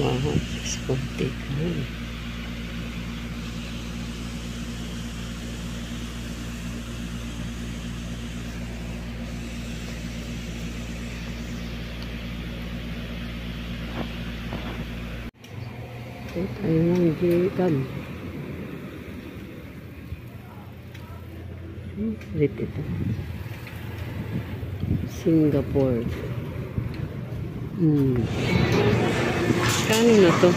वहाँ इसको देखना। Ayun, done. Read it. Singapore. Kano na to?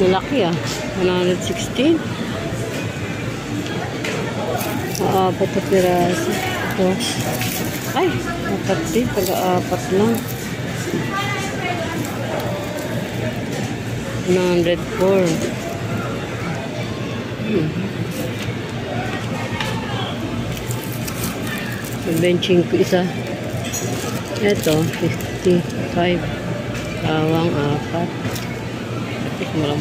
Malaki ah. 116. Apat na piraso. Ito. Ay, apat din. Pag-apat lang. 104. Benching ko isa. Ito, 55. Tawang apat. Atik mo lang.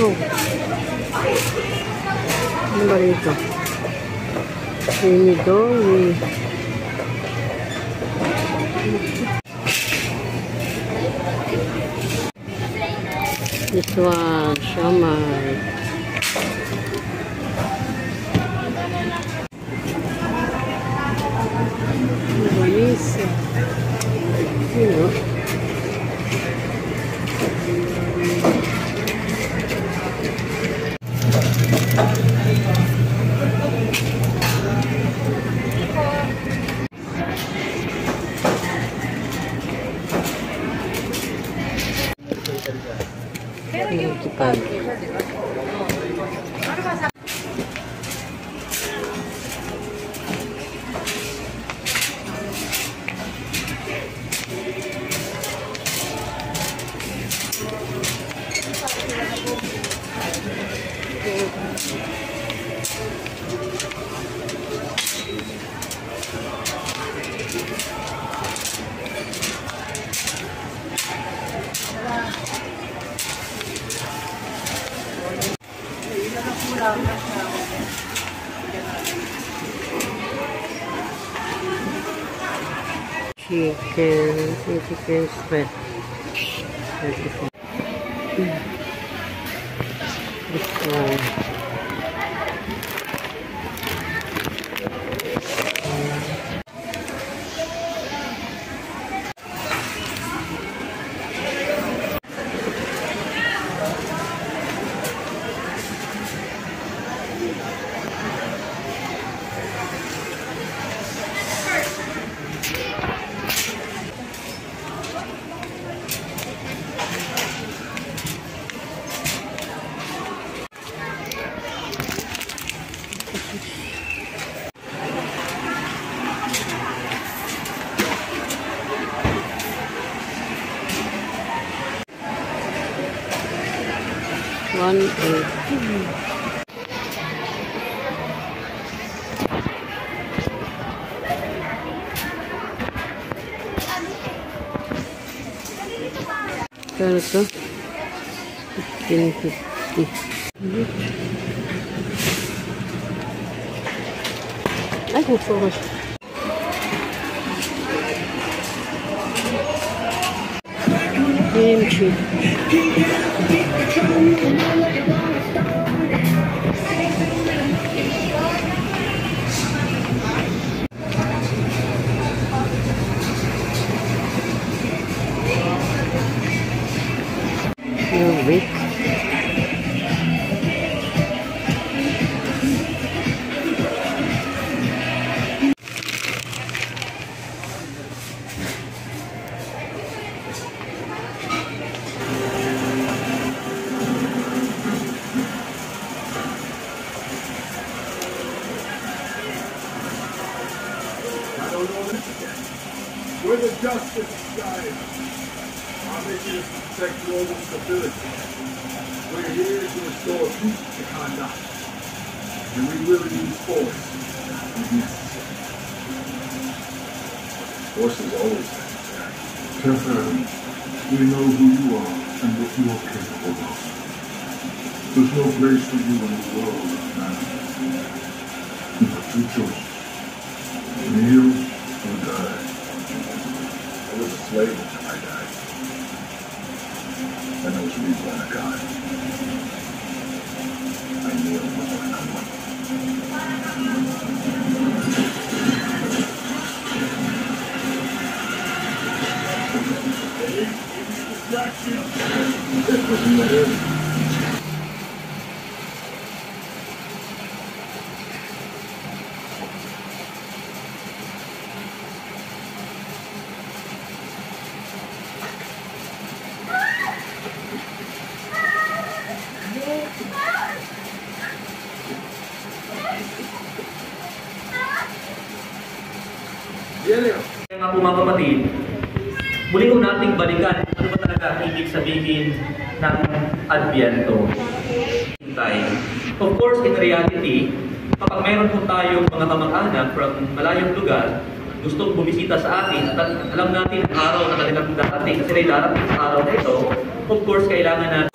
Oh. Ano ba rito? Pinidori. This one, siomai. This one, chicken spread. Kano to? 15.50. Ay, kung saan siya. Kimchi. Where the justice strives, obviously to protect global stability. We're here to restore peace to conduct, and we will use force if necessary. Force is always necessary. Temporarily, we know who you are and what you are capable of. There's no place for you in this world right now. You have two choices. To heal or die. I was a slave until I died. And I was reborn a god. I knew I was what I wanted. This was in the mga po mga kapatid, muli ko nating balikan ano ba talaga ibig sabihin ng Adviento. Of course, in reality, kapag meron po tayong mga kamag-anak from malayong lugar, gustong bumisita sa atin at alam natin ang araw na talagang darating kasi may darating sa araw na ito, of course, kailangan natin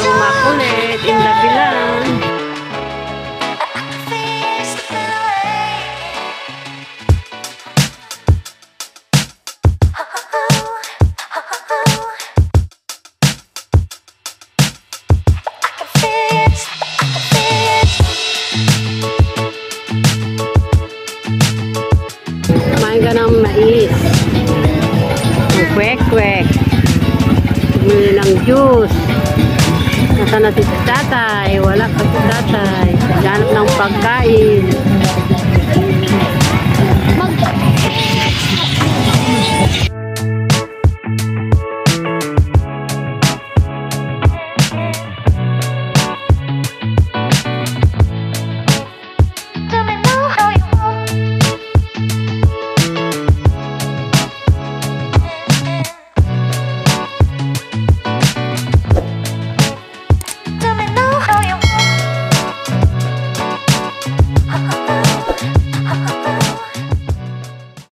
makulit in the bilang. Kumain ka ng mais. Kwek-kwek. Bumili ng juice. Nasa na si tatay, wala ka si tatay. Ganap ng pagkain.